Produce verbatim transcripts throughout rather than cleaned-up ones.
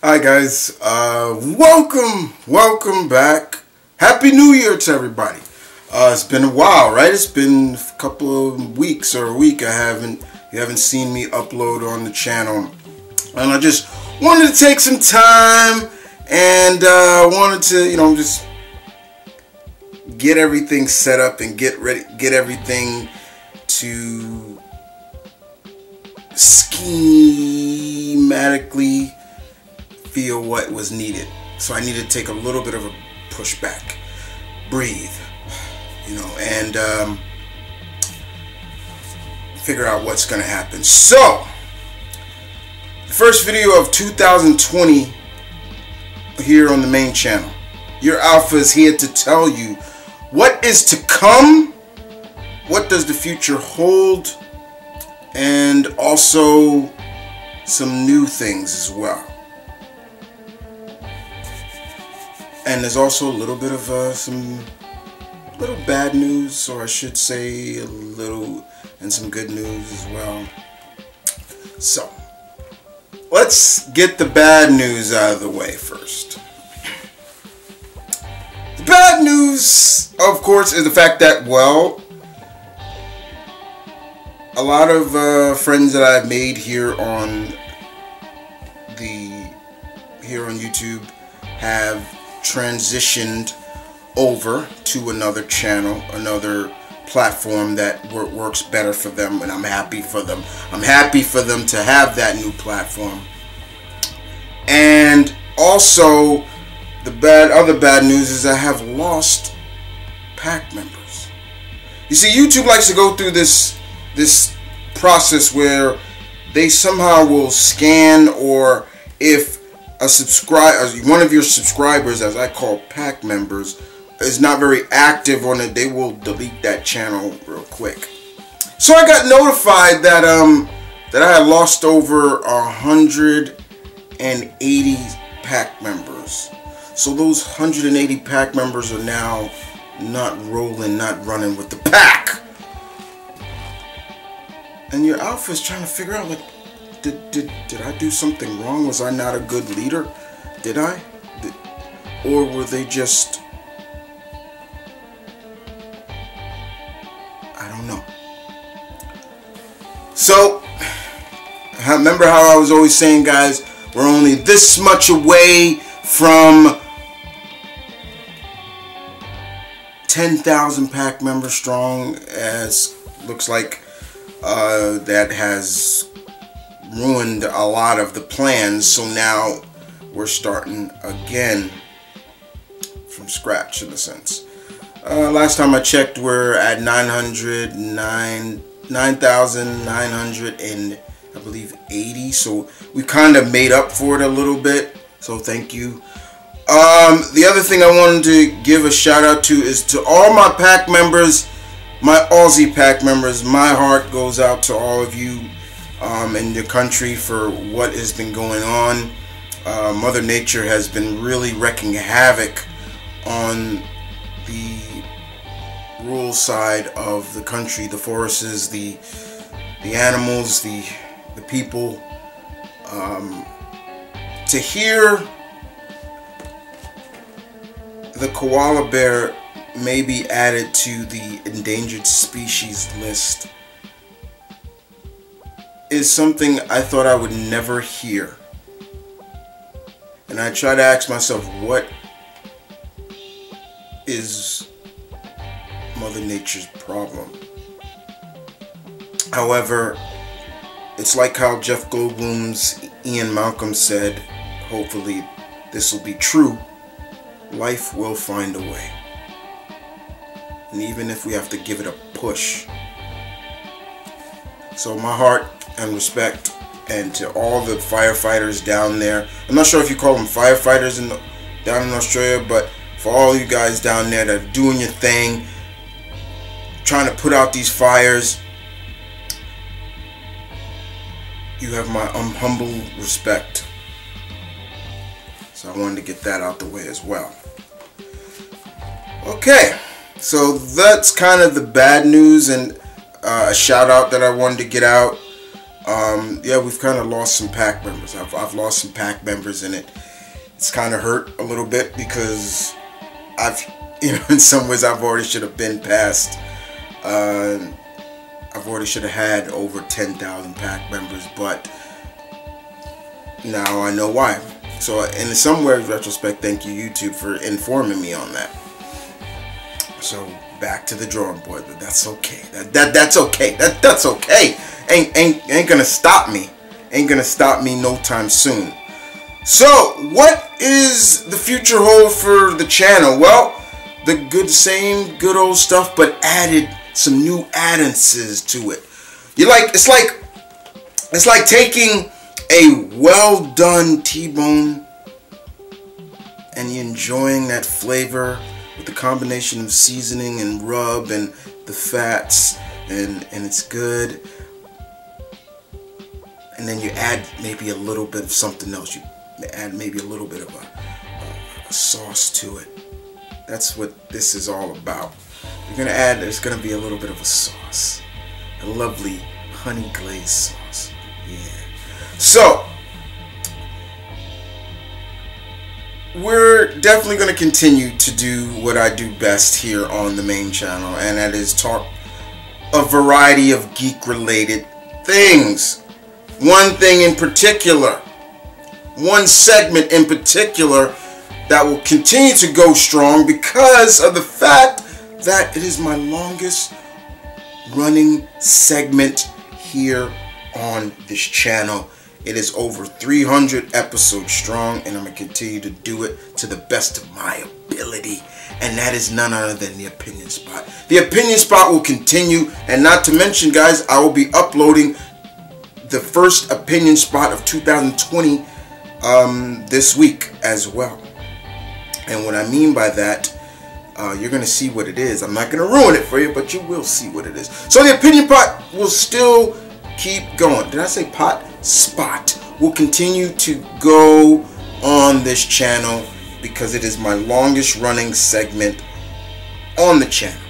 Hi guys, uh, welcome, welcome back. Happy New Year to everybody. Uh, it's been a while, right? It's been a couple of weeks or a week. I haven't, you haven't seen me upload on the channel. And I just wanted to take some time and uh, wanted to, you know, just get everything set up and get ready, get everything to schematically feel what was needed. So I need to take a little bit of a push back, breathe, you know, and um, figure out what's gonna happen. So the first video of two thousand twenty here on the main channel, your alpha is here to tell you what is to come, what does the future hold, and also some new things as well. And there's also a little bit of uh, some little bad news, or I should say a little, and some good news as well. So let's get the bad news out of the way first. The bad news, of course, is the fact that, well, a lot of uh, friends that I've made here on the here on YouTube have transitioned over to another channel, another platform that works better for them, and I'm happy for them. I'm happy for them to have that new platform. And also, the bad other bad news is I have lost pack members. You see, YouTube likes to go through this this process where they somehow will scan, or if a subscriber, one of your subscribers, as I call pack members, is not very active on it, they will delete that channel real quick. So I got notified that um that I had lost over one hundred eighty pack members. So those one hundred eighty pack members are now not rolling, not running with the pack. And your alpha's trying to figure out, like, Did, did, did I do something wrong? Was I not a good leader? Did I? Did, or were they just... I don't know. So, I remember how I was always saying, guys, we're only this much away from ten thousand pack members strong, as looks like uh, that has ruined a lot of the plans. So now we're starting again from scratch, in a sense. Uh, last time I checked, we're at nine hundred nine thousand nine hundred and I believe eighty, so we kind of made up for it a little bit, so thank you. Um, the other thing I wanted to give a shout out to is to all my pack members, my Aussie pack members. My heart goes out to all of you Um, in the country for what has been going on. Uh, Mother Nature has been really wrecking havoc on the rural side of the country, the forests, the the animals, the the people. Um, to hear the koala bear may be added to the endangered species list is something I thought I would never hear. And I try to ask myself, what is Mother Nature's problem? However, it's like how Jeff Goldblum's Ian Malcolm said, hopefully this will be true, life will find a way. And even if we have to give it a push. So my heart and respect, and to all the firefighters down there. I'm not sure if you call them firefighters in the, down in Australia, but for all you guys down there that are doing your thing, trying to put out these fires, you have my um, humble respect. So I wanted to get that out the way as well. Okay, so that's kind of the bad news and uh, a shout out that I wanted to get out. Um, yeah, we've kind of lost some pack members. I've, I've lost some pack members in it. It's kind of hurt a little bit because I've, you know, in some ways I've already should have been past, uh, I've already should have had over ten thousand pack members, but now I know why. So in some way, retrospect, thank you YouTube for informing me on that. So back to the drawing board, but that's okay. That, that that's okay. That that's okay. Ain't ain't ain't gonna stop me. Ain't gonna stop me no time soon. So what is the future hold for the channel? Well, the good same good old stuff, but added some new addances to it. You like it's like it's like taking a well done T-bone and you enjoying that flavor with the combination of seasoning and rub and the fats, and and it's good, and then you add maybe a little bit of something else. You add maybe a little bit of a, a sauce to it. That's what this is all about. You're gonna add, there's gonna be a little bit of a sauce, a lovely honey glazed sauce. Yeah. So, we're definitely going to continue to do what I do best here on the main channel, and that is talk a variety of geek-related things. One thing in particular, one segment in particular that will continue to go strong because of the fact that it is my longest running segment here on this channel. It is over three hundred episodes strong, and I'm going to continue to do it to the best of my ability. And that is none other than The Opinion Spot. The Opinion Spot will continue, and not to mention, guys, I will be uploading the first Opinion Spot of two thousand twenty um, this week as well. And what I mean by that, uh, you're going to see what it is. I'm not going to ruin it for you, but you will see what it is. So The Opinion Spot will still keep going. Did I say pot? Spot will continue to go on this channel because it is my longest running segment on the channel.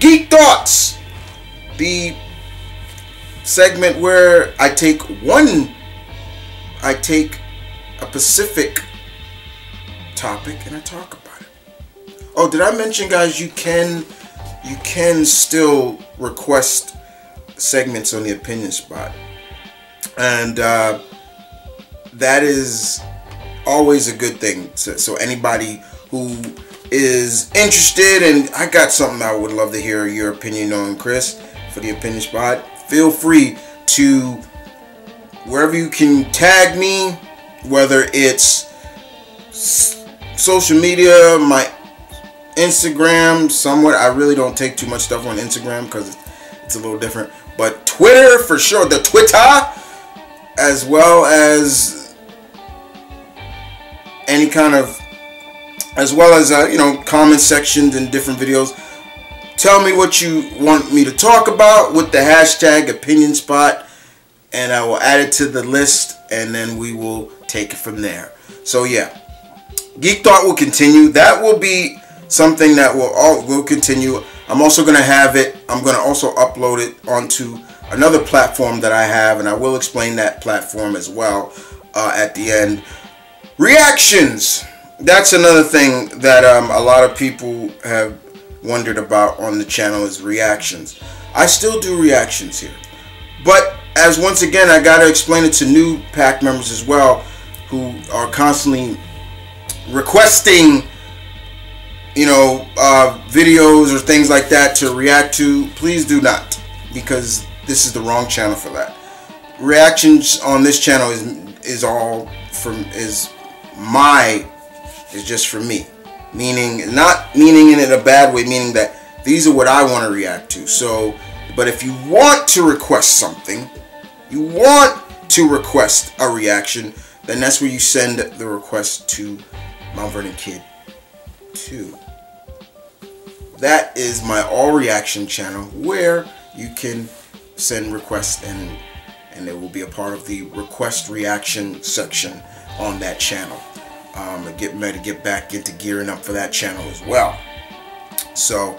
Geek Thoughts, the segment where I take one, I take a specific topic and I talk about it. Oh, did I mention, guys, you can you can still request segments on the Opinion Spot. And uh, that is always a good thing. So, so anybody who is interested, and I got something I would love to hear your opinion on, Chris, for the Opinion Spot, feel free to, wherever you can tag me, whether it's social media, my Instagram, somewhat. I really don't take too much stuff on Instagram because it's a little different. But Twitter, for sure, the Twitter, as well as any kind of, as well as, uh, you know, comment sections and different videos. Tell me what you want me to talk about with the hashtag Opinion Spot, and I will add it to the list, and then we will take it from there. So, yeah, Geek Thought will continue. That will be something that will all will continue. I'm also going to have it, I'm going to also upload it onto another platform that I have, and I will explain that platform as well uh, at the end. Reactions, that's another thing that um, a lot of people have wondered about on the channel, is reactions. I still do reactions here, but as once again, I got to explain it to new pack members as well, who are constantly requesting, you know, uh, videos or things like that to react to. Please do not, because this is the wrong channel for that. Reactions on this channel is is all from is my is just for me, meaning not meaning in a bad way, meaning that these are what I want to react to. So, but if you want to request something, you want to request a reaction, then that's where you send the request to Mount Vernon Kid two. That is my all reaction channel where you can send requests, and and it will be a part of the request reaction section on that channel. Um, getting ready to get back into gearing up for that channel as well. So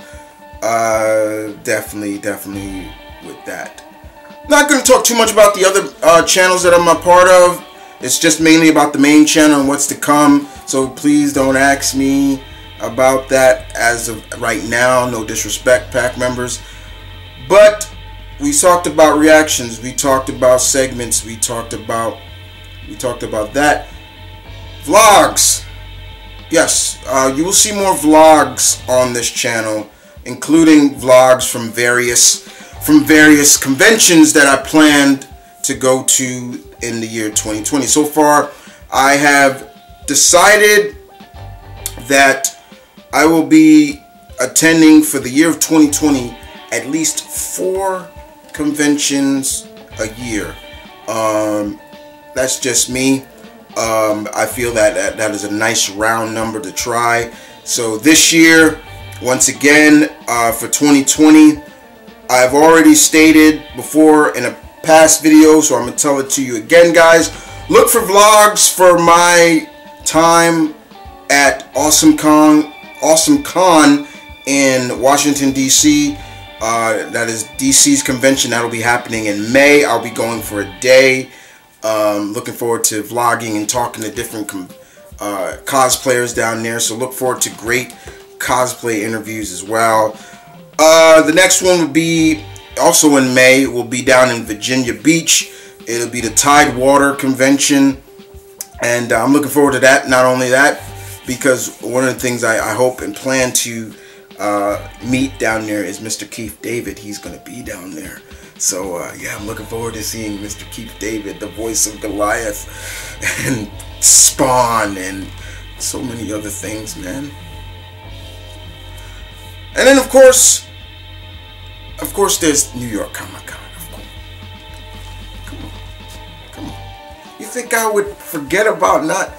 uh, definitely, definitely with that. Not going to talk too much about the other uh, channels that I'm a part of. It's just mainly about the main channel and what's to come. So please don't ask me about that as of right now. No disrespect, pack members. But we talked about reactions. We talked about segments. We talked about we talked about that. Vlogs. Yes, uh, you will see more vlogs on this channel, including vlogs from various from various conventions that I planned to go to in the year twenty twenty. So far, I have decided that I will be attending for the year of twenty twenty at least four conventions a year. Um, that's just me. Um, I feel that, that that is a nice round number to try. So this year, once again, uh, for twenty twenty, I've already stated before in a past video, so I'm going to tell it to you again, guys. Look for vlogs for my time at AwesomeCon, AwesomeCon in Washington, D C Uh, that is D C's convention. That'll be happening in May. I'll be going for a day. Um, looking forward to vlogging and talking to different com uh, cosplayers down there. So look forward to great cosplay interviews as well. Uh, the next one will be also in May. Will be down in Virginia Beach. It'll be the Tidewater Convention, and uh, I'm looking forward to that. Not only that, because one of the things I, I hope and plan to uh, meet down there is Mister Keith David. He's going to be down there. So uh, yeah, I'm looking forward to seeing Mister Keith David, the voice of Goliath and Spawn and so many other things, man. And then of course, of course there's New York Comic Con. Come on, come on. You think I would forget about not?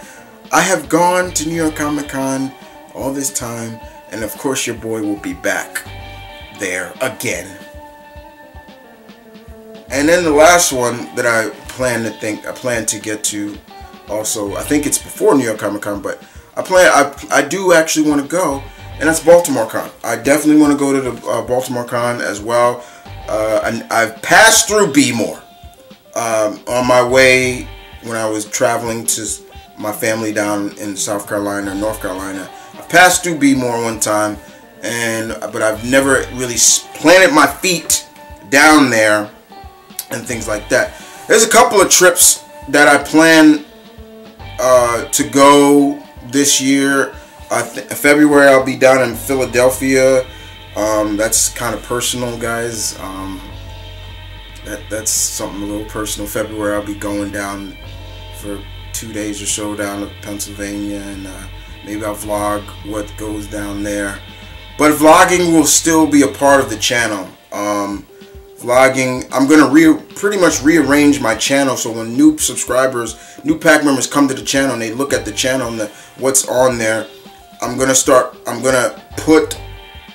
I have gone to New York Comic Con all this time, and of course your boy will be back there again. And then the last one that I plan to think, I plan to get to, also I think it's before New York Comic Con, but I plan, I I do actually want to go. And that's Baltimore Con. I definitely want to go to the uh, Baltimore Con as well. Uh, and I've passed through B-more um, on my way when I was traveling to my family down in South Carolina, North Carolina. I passed through B-more one time, and but I've never really planted my feet down there and things like that. There's a couple of trips that I plan uh, to go this year. Uh, February I'll be down in Philadelphia. Um, that's kind of personal, guys. Um, that that's something a little personal. February I'll be going down for two days or so down to Pennsylvania, and uh, maybe I'll vlog what goes down there. But vlogging will still be a part of the channel. Um, vlogging, I'm gonna re pretty much rearrange my channel so when new subscribers, new pack members come to the channel and they look at the channel and the, what's on there. I'm gonna start. I'm gonna put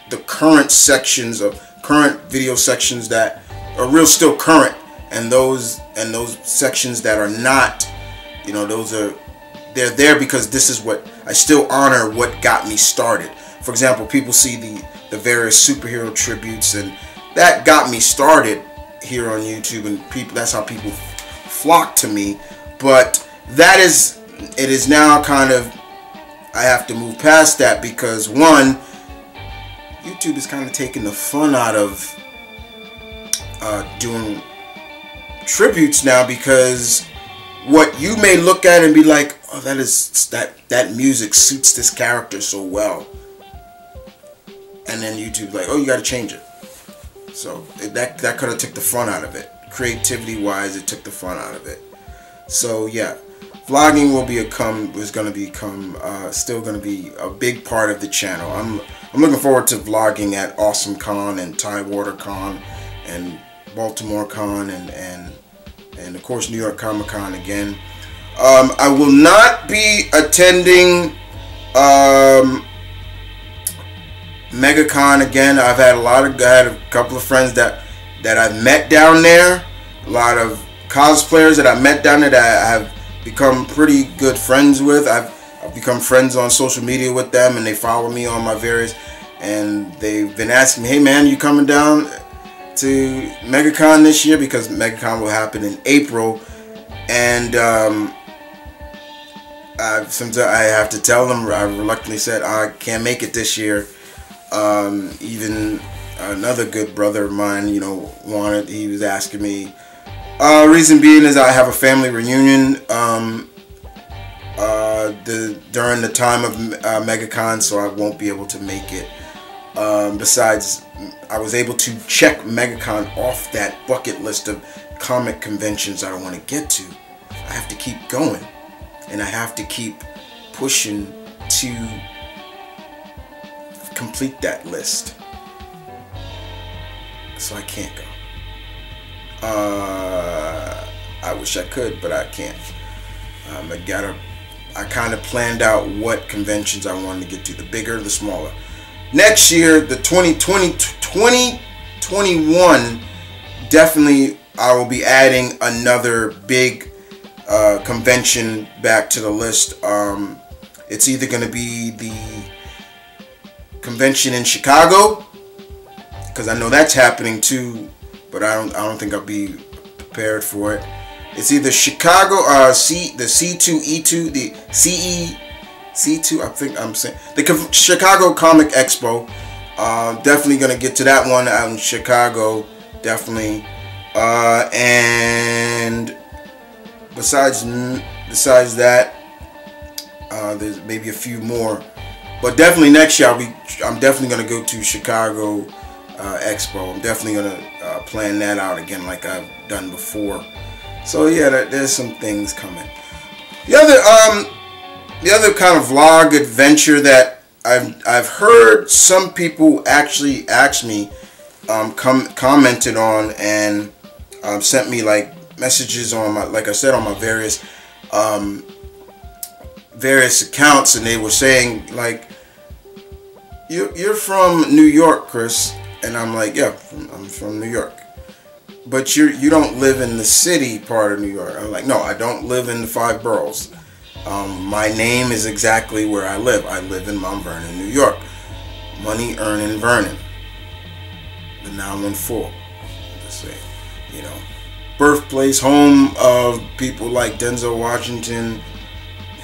the current sections of current video sections that are real, still current, and those and those sections that are not. You know, those are they're there because this is what I still honor what got me started. For example, people see the the various superhero tributes, and that got me started here on YouTube, and people. That's how people flock to me. But that is it is now kind of. I have to move past that because one, YouTube is kind of taking the fun out of uh, doing tributes now, because what you may look at and be like, oh, that is that that music suits this character so well, and then YouTube's like, oh, you got to change it. So that that kind of took the fun out of it. Creativity wise, it took the fun out of it. So yeah. Vlogging will be a come is going to become uh, still going to be a big part of the channel. I'm I'm looking forward to vlogging at AwesomeCon and TidewaterCon and Baltimore Con and and and of course New York Comic Con again. Um, I will not be attending um, MegaCon again. I've had a lot of I had a couple of friends that that I've met down there. A lot of cosplayers that I met down there that I have become pretty good friends with. I've, I've become friends on social media with them, and they follow me on my various, and they've been asking me, hey man, you coming down? to MegaCon this year because MegaCon will happen in April, and um, I, sometimes I have to tell them, I reluctantly said I can't make it this year. Um, even another good brother of mine, you know, wanted, he was asking me, uh, reason being is I have a family reunion um, uh, the, during the time of uh, MegaCon, so I won't be able to make it. Um, besides, I was able to check MegaCon off that bucket list of comic conventions I don't want to get to. I have to keep going, and I have to keep pushing to complete that list. So I can't go. Uh, I wish I could, but I can't. Um, I gotta. I kind of planned out what conventions I wanted to get to. The bigger, the smaller. Next year, the twenty twenty, twenty twenty-one, definitely I will be adding another big uh, convention back to the list. Um, it's either going to be the convention in Chicago, because I know that's happening too, but I don't, I don't think I'll be prepared for it. It's either Chicago, uh, C, the C two E two, the C E. C two, I think I'm saying, the Chicago Comic Expo. Uh, definitely going to get to that one out in Chicago, definitely. Uh, and besides besides that, uh, there's maybe a few more. But definitely next year, I'll be, I'm definitely going to go to Chicago uh, Expo. I'm definitely going to uh, plan that out again like I've done before. So yeah, there, there's some things coming. The other... Um, The other kind of vlog adventure that I've, I've heard some people actually asked me, um, com commented on, and um, sent me like messages on my, like I said, on my various um, various accounts, and they were saying like, you're, you're from New York, Chris, and I'm like, yeah, from, I'm from New York, but you you don't live in the city part of New York. I'm like, no, I don't live in the five boroughs. Um, my name is exactly where I live. I live in Mount Vernon, New York. Money earning Vernon. The nine one four. Let's say, you know, birthplace, home of people like Denzel Washington,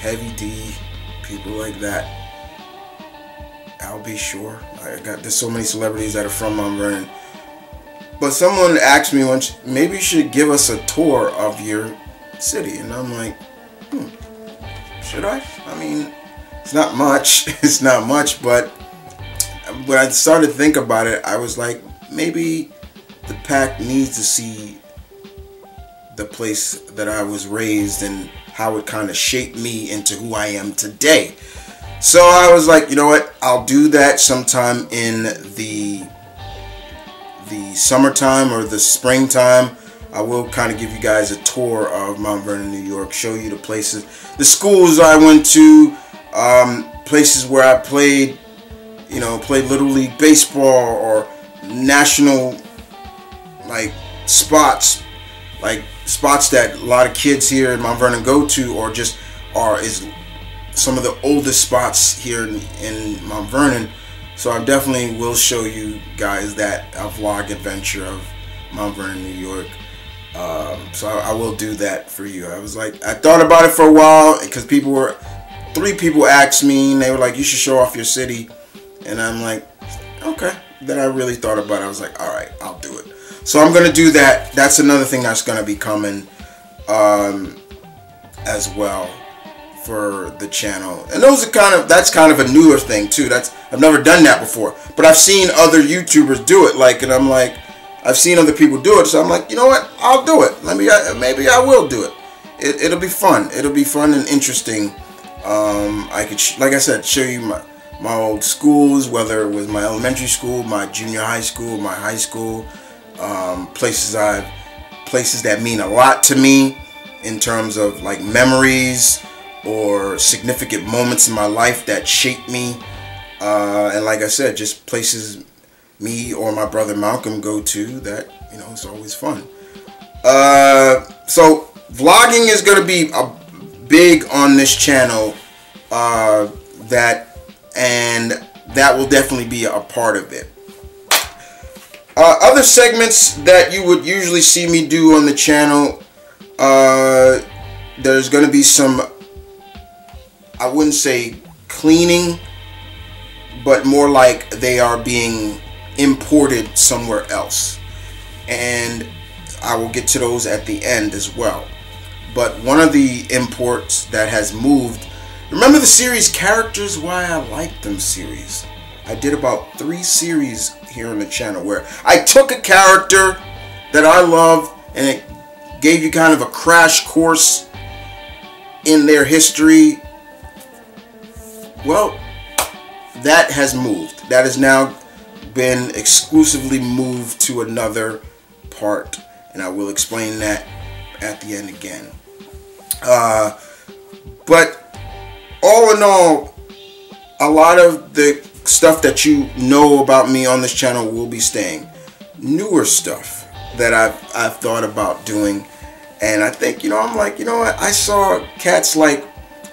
Heavy D, people like that. I'll be sure. I got there's so many celebrities that are from Mount Vernon. But someone asked me once, maybe you should give us a tour of your city, and I'm like, hmm. Should I? I mean, it's not much. It's not much, but when I started to think about it, I was like, maybe the pack needs to see the place that I was raised and how it kind of shaped me into who I am today. So I was like, you know what? I'll do that sometime in the the summertime or the springtime. I will kind of give you guys a tour of Mount Vernon, New York, show you the places, the schools I went to, um, places where I played, you know, played Little League Baseball or national, like, spots, like, spots that a lot of kids here in Mount Vernon go to, or just are, is some of the oldest spots here in, in Mount Vernon. So I definitely will show you guys that uh, vlog adventure of Mount Vernon, New York. Um, so I, I will do that for you. I was like, I thought about it for a while because people were, three people asked me and they were like, you should show off your city. And I'm like, okay. Then I really thought about it. I was like, all right, I'll do it. So I'm going to do that. That's another thing that's going to be coming um, as well for the channel. And those are kind of, that's kind of a newer thing too. That's, I've never done that before, but I've seen other YouTubers do it. Like, and I'm like, I've seen other people do it, so I'm like, you know what? I'll do it. Let me, I, maybe I will do it. it. It'll be fun. It'll be fun and interesting. Um, I could, sh like I said, show you my my old schools, whether it was my elementary school, my junior high school, my high school, um, places I've, places that mean a lot to me in terms of like memories or significant moments in my life that shaped me, uh, and like I said, just places me or my brother Malcolm go to that, you know, it's always fun. Uh, so vlogging is going to be a big on this channel, uh, that, and that will definitely be a part of it. Uh, other segments that you would usually see me do on the channel, uh, there's going to be some, I wouldn't say cleaning, but more like they are being imported somewhere else. And I will get to those at the end as well. But one of the imports that has moved, remember the series Characters Why I Like Them series? I did about three series here on the channel where I took a character that I love and it gave you kind of a crash course in their history. Well, that has moved. That has now been exclusively moved to another part, and I will explain that at the end again. Uh, but all in all, a lot of the stuff that you know about me on this channel will be staying. Newer stuff that I've, I've thought about doing, and I think, you know, I'm like, you know what, I saw cats like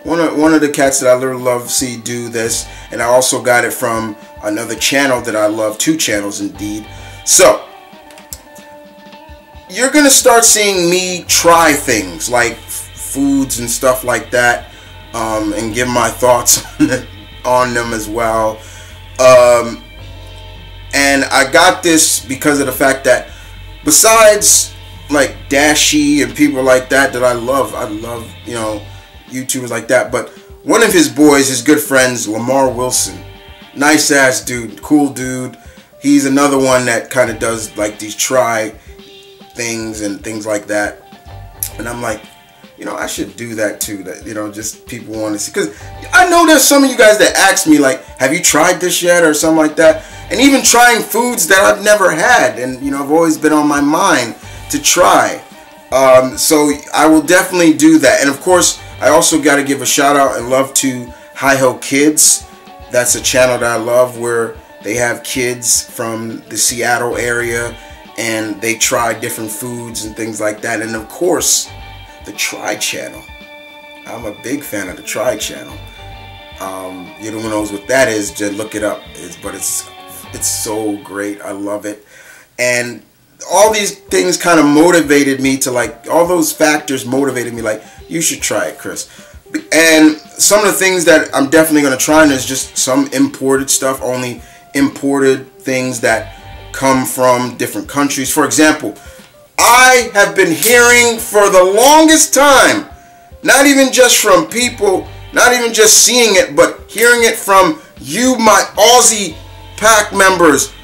One of, one of the cats that I literally love see do this, and I also got it from another channel that I love, two channels indeed. So, you're going to start seeing me try things like foods and stuff like that, um, and give my thoughts on them as well. Um, and I got this because of the fact that besides like Dashie and people like that that I love, I love, you know, YouTubers like that, but one of his boys, his good friends, Lamar Wilson, nice ass dude, cool dude. He's another one that kind of does like these try things and things like that, and I'm like, you know, I should do that too. That, you know, just people want to see, because I know there's some of you guys that ask me like, have you tried this yet or something like that, and even trying foods that I've never had, and you know, I've always been on my mind to try. Um, so I will definitely do that. And of course, I also got to give a shout out and love to HiHo Kids. That's a channel that I love where they have kids from the Seattle area and they try different foods and things like that. And of course, the Try Channel. I'm a big fan of the Try Channel. Um, you know, who knows what that is? Just look it up. It's, but it's it's so great. I love it. And all these things kind of motivated me to like, all those factors motivated me like, you should try it, Chris. And some of the things that I'm definitely going to try is just some imported stuff, only imported things that come from different countries. For example, I have been hearing for the longest time, not even just from people, not even just seeing it, but hearing it from you, my Aussie pack members.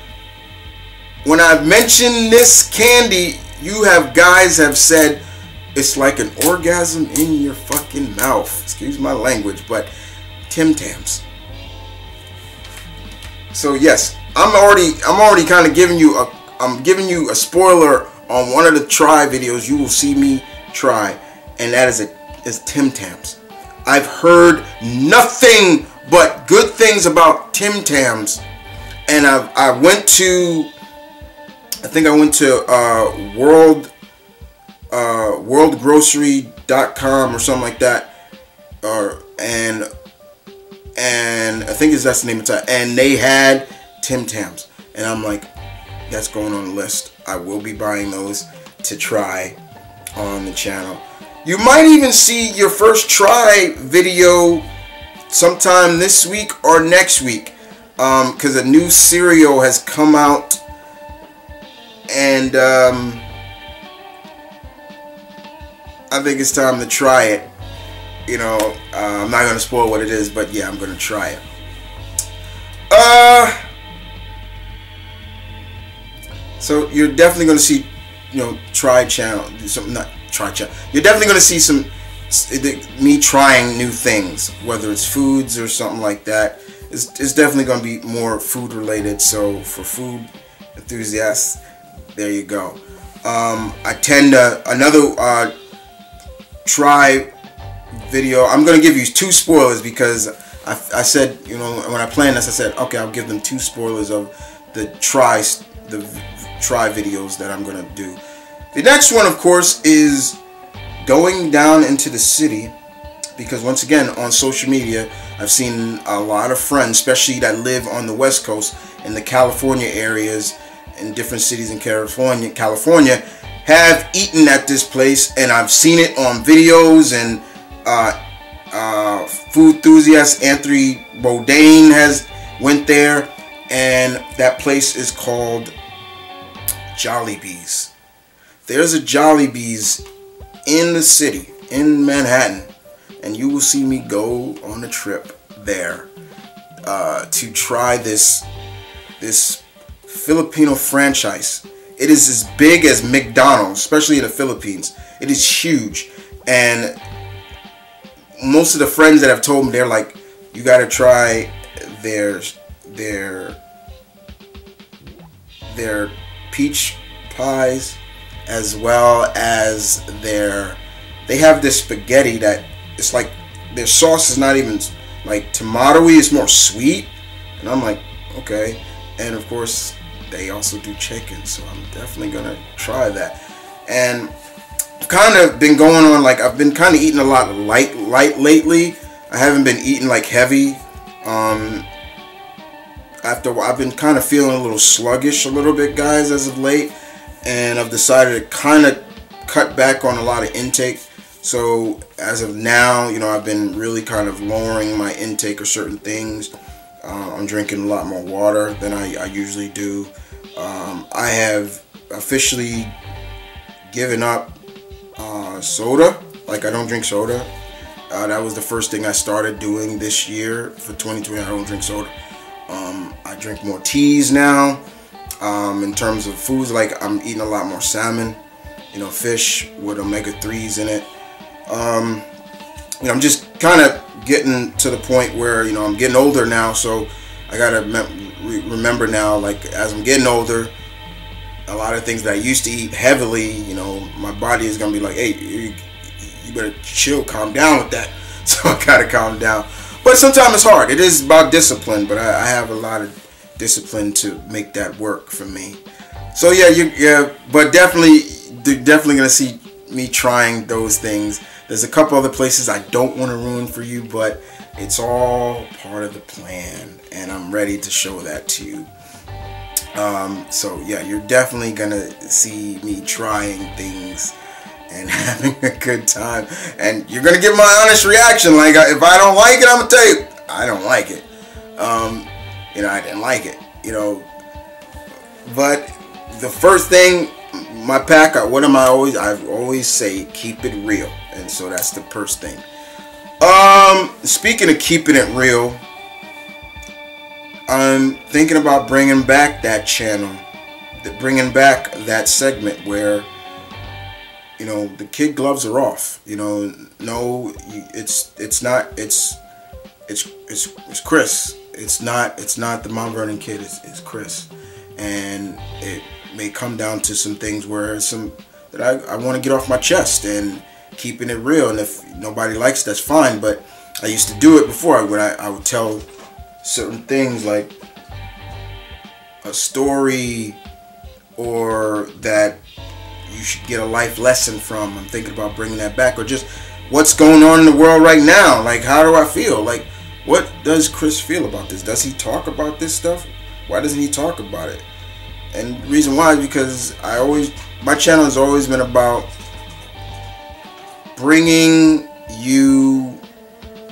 When I've mentioned this candy, you have guys have said it's like an orgasm in your fucking mouth. Excuse my language, but Tim Tams. So yes, I'm already I'm already kind of giving you a I'm giving you a spoiler on one of the try videos. You will see me try, and that is a is Tim Tams. I've heard nothing but good things about Tim Tams, and I I went to. I think I went to uh, World uh, world grocery dot com or something like that, or and and I think it's that's the name of it. And they had Tim Tams, and I'm like, that's going on the list. I will be buying those to try on the channel. You might even see your first try video sometime this week or next week, because um, a new cereal has come out. And um, I think it's time to try it. You know, uh, I'm not going to spoil what it is, but yeah, I'm going to try it. Uh, so you're definitely going to see, you know, try channel, some, not try channel. You're definitely going to see some me trying new things, whether it's foods or something like that. It's, it's definitely going to be more food related. So for food enthusiasts, there you go. Um, I tend to, another uh, try video, I'm going to give you two spoilers because I, I said, you know, when I planned this, I said, okay, I'll give them two spoilers of the try, the try videos that I'm going to do. The next one, of course, is going down into the city because, once again, on social media, I've seen a lot of friends, especially that live on the West Coast in the California areas, in different cities in California, California have eaten at this place, and I've seen it on videos, and uh, uh, food enthusiast Anthony Bourdain has went there, and that place is called Jollibees. There's a Jollibees in the city, in Manhattan, and you will see me go on a trip there uh, to try this this Filipino franchise. It is as big as McDonald's, especially in the Philippines. It is huge. And most of the friends that have told me, they're like, you gotta try their their their peach pies, as well as their, they have this spaghetti that it's like their sauce is not even like tomatoey, it's more sweet. And I'm like, okay. And of course they also do chicken, so I'm definitely gonna try that. And I've kind of been going on, like I've been kind of eating a lot of light light lately. I haven't been eating like heavy. Um, after a while, I've been kind of feeling a little sluggish a little bit, guys, as of late, and I've decided to kind of cut back on a lot of intake. So as of now, you know, I've been really kind of lowering my intake of certain things. Uh, I'm drinking a lot more water than I, I usually do. Um, I have officially given up uh, soda. Like, I don't drink soda. Uh, that was the first thing I started doing this year for twenty twenty. I don't drink soda. Um, I drink more teas now. Um, in terms of foods, like I'm eating a lot more salmon. You know, fish with omega threes in it. Um, you know, I'm just kind of getting to the point where, you know, I'm getting older now, so I gotta re remember now, like, as I'm getting older, a lot of things that I used to eat heavily, you know, my body is gonna be like, hey, you, you better chill, calm down with that. So I gotta calm down. But sometimes it's hard. It is about discipline, but I, I have a lot of discipline to make that work for me. So yeah, you, yeah, but definitely, you're definitely gonna see me trying those things. There's a couple other places I don't want to ruin for you, but it's all part of the plan, and I'm ready to show that to you. Um, so yeah, you're definitely gonna see me trying things and having a good time, and you're gonna get my honest reaction. Like, if I don't like it, I'm gonna tell you I don't like it. Um, you know, I didn't like it. You know, but the first thing, my pack, what am I always? I always say, keep it real. And so that's the first thing. Um, speaking of keeping it real, I'm thinking about bringing back that channel, bringing back that segment where, you know, the kid gloves are off. You know, no, it's it's not it's it's it's, it's Chris. It's not it's not the Mount Vernon Kid. It's, it's Chris, and it may come down to some things where some that I I want to get off my chest and keeping it real. And if nobody likes, that's fine, but I used to do it before when I, I would tell certain things, like a story, or that you should get a life lesson from. I'm thinking about bringing that back, or just what's going on in the world right now. Like, how do I feel? Like, what does Chris feel about this? Does he talk about this stuff? Why doesn't he talk about it? And the reason why is because I always, my channel has always been about bringing you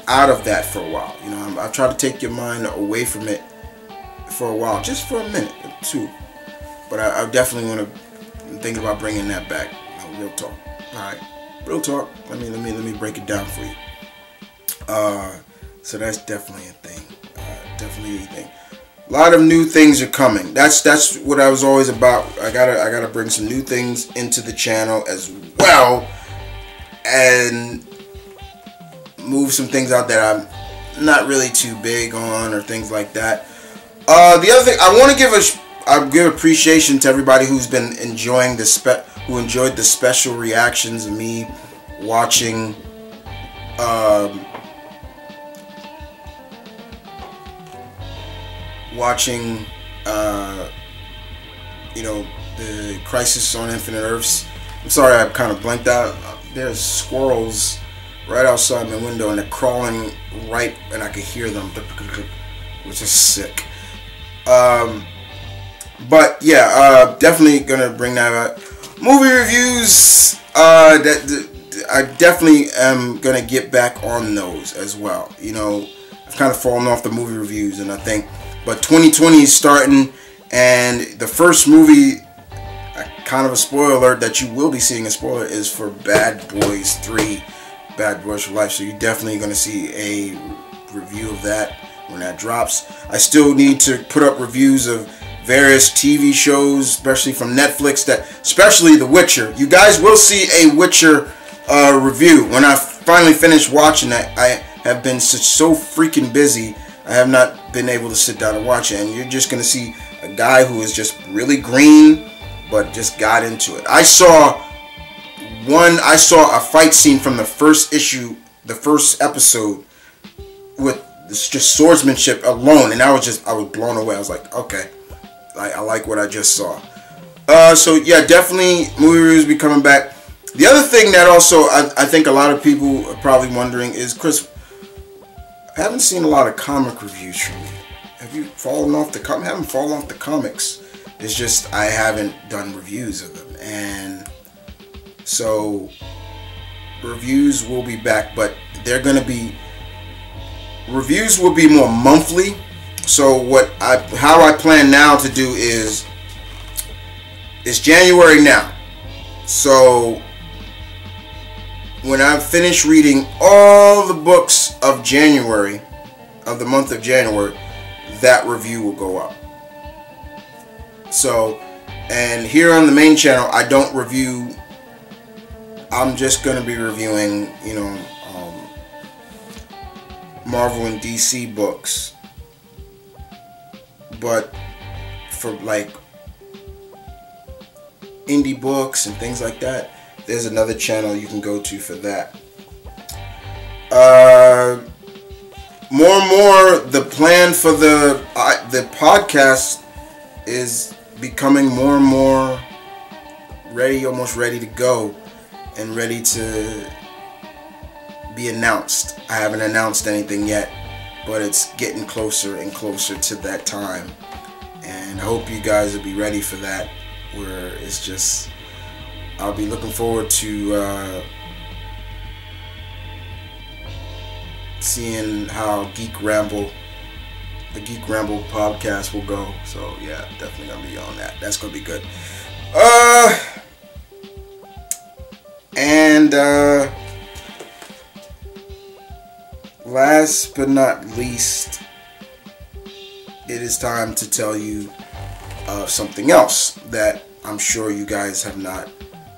out of that for a while. You know, I'm, I've tried to take your mind away from it for a while, just for a minute or two. But I, I definitely want to. I'm thinking about bringing that back. You know, real talk. All right, real talk. Let me let me let me break it down for you. Uh, so that's definitely a thing. Uh, definitely a thing. A lot of new things are coming. That's that's what I was always about. I gotta I gotta bring some new things into the channel as well, and move some things out that I'm not really too big on, or things like that. Uh, the other thing I want to give a, I give appreciation to everybody who's been enjoying the spe who enjoyed the special reactions of me watching um, watching uh, you know, the Crisis on Infinite Earths. I'm sorry, I kind of blanked out. There's squirrels right outside my window, and they're crawling right, and I can hear them, which is sick. Um, But yeah, uh, definitely gonna bring that up. Movie reviews, uh, that, that I definitely am gonna get back on those as well. You know, I've kind of fallen off the movie reviews, and I think, but twenty twenty is starting, and the first movie, kind of a spoiler alert, that you will be seeing a spoiler, is for Bad Boys three, Bad Boys for Life. So you're definitely gonna see a review of that when that drops. I still need to put up reviews of various T V shows, especially from Netflix, that, especially The Witcher. You guys will see a Witcher uh, review. When I finally finish watching that, I have been so freaking busy, I have not been able to sit down and watch it. And you're just going to see a guy who is just really green, but just got into it. I saw one, I saw a fight scene from the first issue, the first episode, with just swordsmanship alone, and I was just, I was blown away. I was like, okay. I, I like what I just saw. Uh, so yeah, definitely movie reviews be coming back. The other thing that also I, I think a lot of people are probably wondering is, Chris, I haven't seen a lot of comic reviews from you. Have you fallen off the comic? Haven't fallen off the comics. It's just I haven't done reviews of them, and so reviews will be back, but they're gonna be reviews will be more monthly. So what I how I plan now to do is, it's January now, so when I finish reading all the books of January, of the month of January, that review will go up. So, and here on the main channel, I don't review, I'm just going to be reviewing, you know, um, Marvel and D C books. But for like indie books and things like that, there's another channel you can go to for that. Uh, more and more, the plan for the uh, the podcast is becoming more and more ready, almost ready to go, and ready to be announced. I haven't announced anything yet, but it's getting closer and closer to that time, and I hope you guys will be ready for that, where it's just, I'll be looking forward to uh, seeing how Geek Ramble, the Geek Ramble podcast will go. So yeah, definitely gonna be on that. That's gonna be good. Uh, and uh, last but not least, it is time to tell you uh, something else that I'm sure you guys have not,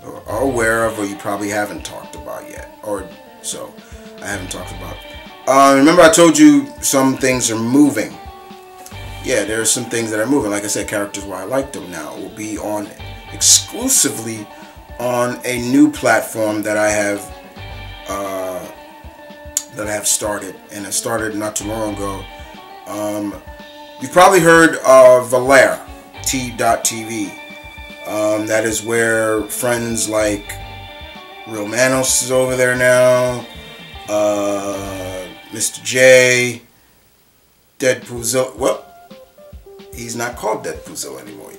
or are aware of, or you probably haven't talked about yet, or so I haven't talked about. Uh, remember I told you some things are moving. Yeah, there are some things that are moving. Like I said, Characters Why I Like Them now will be on exclusively on a new platform that I have uh, that I have started, and I started not too long ago. Um, you've probably heard of Valere dot T V. Um, that is where friends like Real Manos is over there now, uh, Mister J, Deadpoozilla. Well, he's not called Deadpoozilla anymore.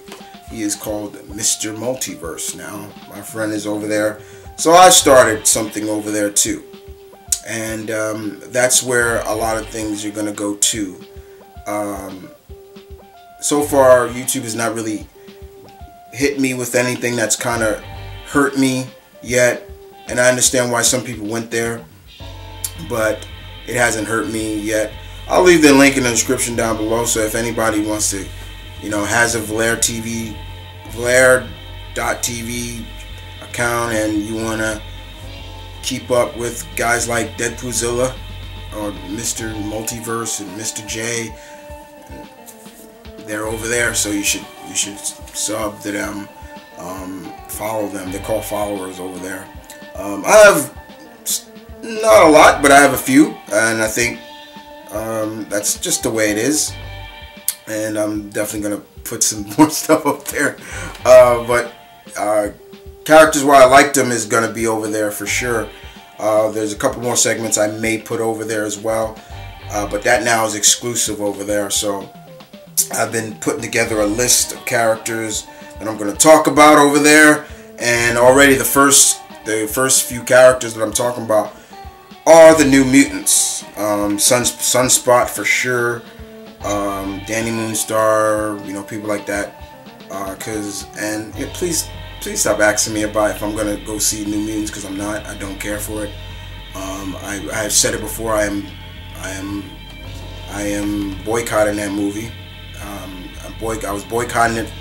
He is called Mister Multiverse now. My friend is over there. So I started something over there too. And um, that's where a lot of things you're going to go to. Um, so far, YouTube has not really hit me with anything that's kind of hurt me yet. And I understand why some people went there, but it hasn't hurt me yet. I'll leave the link in the description down below. So if anybody wants to, you know, has a Vlare dot T V, Vlare dot T V account, and you want to keep up with guys like Deadpoozilla or Mister Multiverse and Mister J, they're over there, so you should you should sub to them, um, follow them. They're called followers over there. Um, I have not a lot, but I have a few, and I think um, that's just the way it is. And I'm definitely gonna put some more stuff up there, uh, but. Uh, Characters Why I Like Them is going to be over there for sure. Uh, there's a couple more segments I may put over there as well. Uh, but that now is exclusive over there. So I've been putting together a list of characters that I'm going to talk about over there, and already the first the first few characters that I'm talking about are the New Mutants. Um, Suns, Sunspot for sure, um, Danny Moonstar, you know, people like that. Uh, cause and yeah, please please stop asking me about if I'm gonna go see New Mutants, because I'm not. I don't care for it. Um, I I've said it before. I am I am I am boycotting that movie. Um, I, boy, I was boycotting it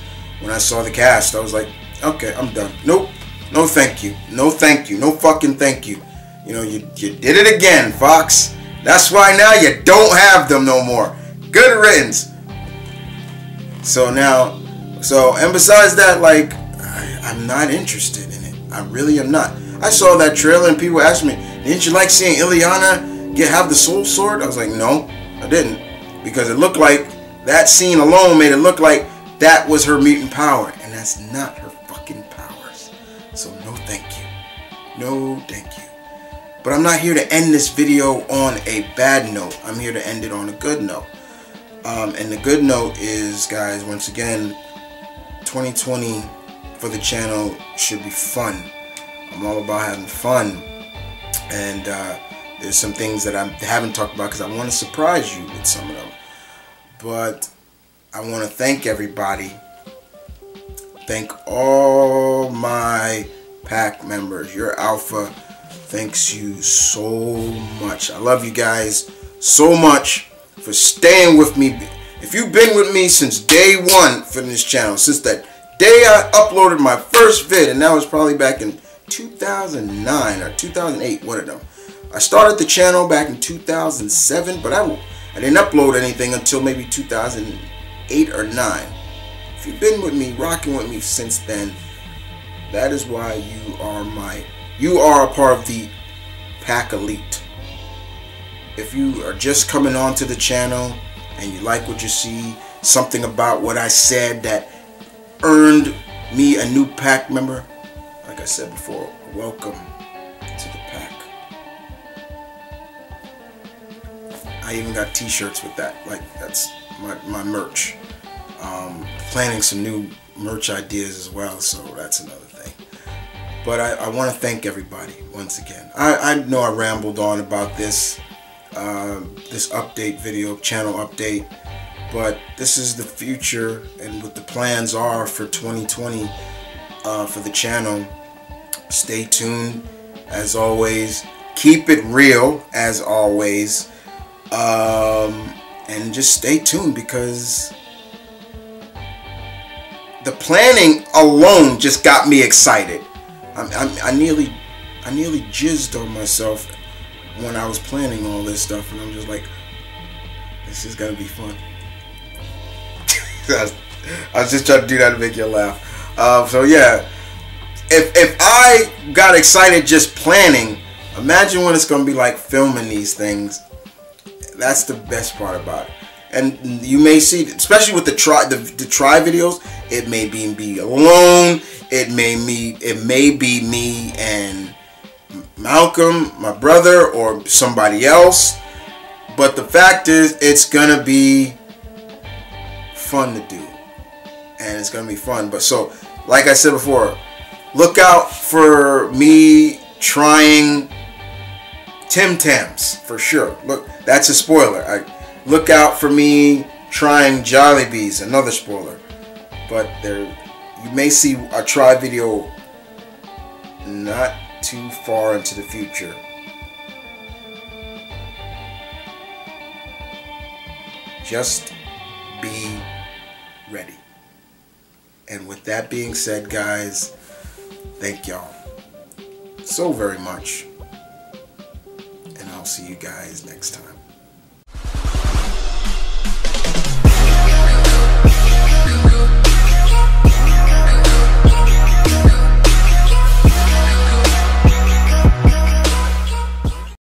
when I saw the cast. I was like, okay, I'm done. Nope. No thank you. No thank you. No fucking thank you. You know, you, you did it again, Fox. That's why now you don't have them no more. Good riddance. So now, so, and besides that, like, I, I'm not interested in it. I really am not. I saw that trailer and people asked me, didn't you like seeing Ileana get have the soul sword? I was like, no, I didn't. Because it looked like, that scene alone made it look like that was her mutant power. And that's not her fucking powers. So no thank you. No thank you. But I'm not here to end this video on a bad note. I'm here to end it on a good note. Um, and the good note is, guys, once again, twenty twenty for the channel should be fun. I'm all about having fun. And uh, there's some things that I haven't talked about because I want to surprise you with some of them. But I want to thank everybody. Thank all my pack members. Your Alpha thanks you so much. I love you guys so much for staying with me. If you've been with me since day one for this channel, since that day I uploaded my first vid, and that was probably back in two thousand nine or two thousand eight, one of them. I started the channel back in two thousand seven, but I will. I didn't upload anything until maybe two thousand eight or nine. If you've been with me, rocking with me since then, that is why you are my, you are a part of the Pack Elite. If you are just coming onto the channel and you like what you see, something about what I said that earned me a new pack member, like I said before, welcome to the pack. I even got t-shirts with that, like that's my, my merch. Um, planning some new merch ideas as well, so that's another thing. But I, I want to thank everybody once again. I, I know I rambled on about this, uh, this update video, channel update, but this is the future and what the plans are for twenty twenty uh, for the channel. Stay tuned as always. Keep it real as always. Um, and just stay tuned, because the planning alone just got me excited. I'm, I'm, I nearly, I nearly jizzed on myself when I was planning all this stuff, and I'm just like, this is gonna be fun. I, was, I was just trying to do that to make you laugh. Um, so yeah, if if I got excited just planning, imagine what it's gonna be like filming these things. That's the best part about it. And you may see, especially with the try the, the try videos, it may be me alone, it may me it may be me and Malcolm, my brother, or somebody else. But the fact is, it's gonna be fun to do, and it's gonna be fun. But so, like I said before, look out for me trying Tim Tams for sure. Look, that's a spoiler. I, look out for me trying Jollibees, another spoiler. But there, you may see a try video not too far into the future. Just be ready. And with that being said, guys, thank y'all so very much. And I'll see you guys next time.